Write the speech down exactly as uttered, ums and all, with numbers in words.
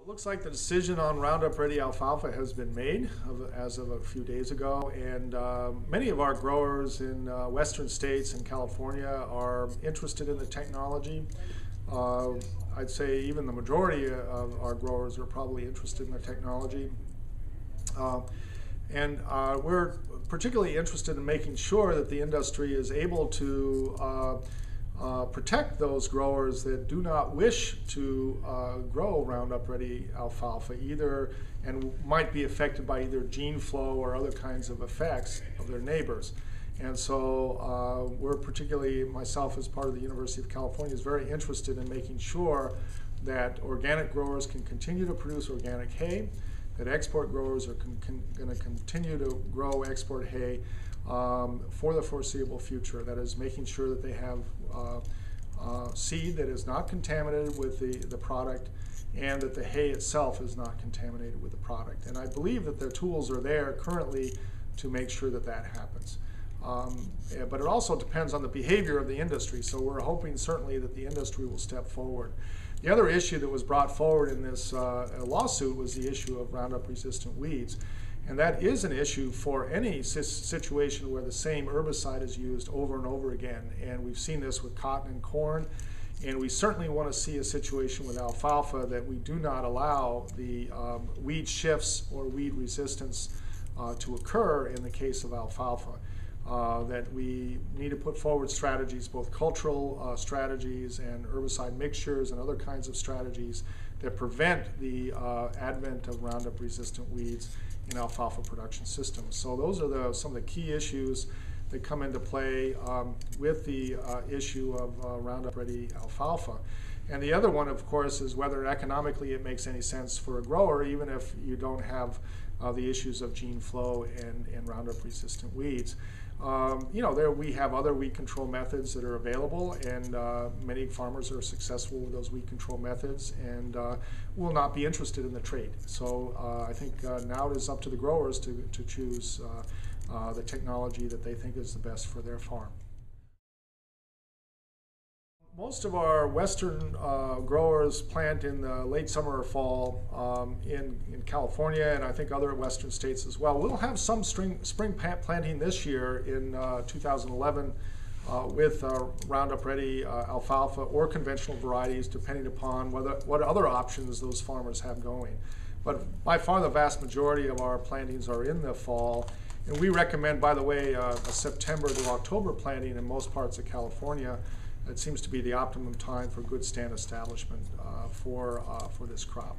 It looks like the decision on Roundup Ready alfalfa has been made of, as of a few days ago, and uh, many of our growers in uh, western states and California are interested in the technology. Uh, I'd say even the majority of our growers are probably interested in the technology. Uh, and uh, we're particularly interested in making sure that the industry is able to uh, Uh, protect those growers that do not wish to uh, grow Roundup Ready alfalfa either, and might be affected by either gene flow or other kinds of effects of their neighbors. And so uh, we're particularly, myself as part of the University of California, is very interested in making sure that organic growers can continue to produce organic hay, that export growers are going to continue to grow export hay um, for the foreseeable future. That is, making sure that they have uh, uh, seed that is not contaminated with the, the product, and that the hay itself is not contaminated with the product. And I believe that the tools are there currently to make sure that that happens. Um, but it also depends on the behavior of the industry, so we're hoping certainly that the industry will step forward. The other issue that was brought forward in this uh, lawsuit was the issue of Roundup-resistant weeds, and that is an issue for any situation where the same herbicide is used over and over again, and we've seen this with cotton and corn, and we certainly want to see a situation with alfalfa that we do not allow the um, weed shifts or weed resistance uh, to occur in the case of alfalfa. Uh, that we need to put forward strategies, both cultural uh, strategies and herbicide mixtures and other kinds of strategies that prevent the uh, advent of Roundup-resistant weeds in alfalfa production systems. So those are the, some of the key issues that come into play um, with the uh, issue of uh, Roundup-ready alfalfa. And the other one, of course, is whether economically it makes any sense for a grower, even if you don't have uh, the issues of gene flow and, and Roundup-resistant weeds. Um, you know, there we have other weed control methods that are available, and uh, many farmers are successful with those weed control methods and uh, will not be interested in the trade. So uh, I think uh, now it is up to the growers to, to choose uh, uh, the technology that they think is the best for their farm. Most of our western uh, growers plant in the late summer or fall um, in, in California, and I think other western states as well. We'll have some spring, spring planting this year in uh, two thousand eleven uh, with uh, Roundup Ready uh, alfalfa or conventional varieties, depending upon whether, what other options those farmers have going. But by far the vast majority of our plantings are in the fall. And we recommend, by the way, uh, a September to October planting in most parts of California. It seems to be the optimum time for good stand establishment uh, for, uh, for this crop.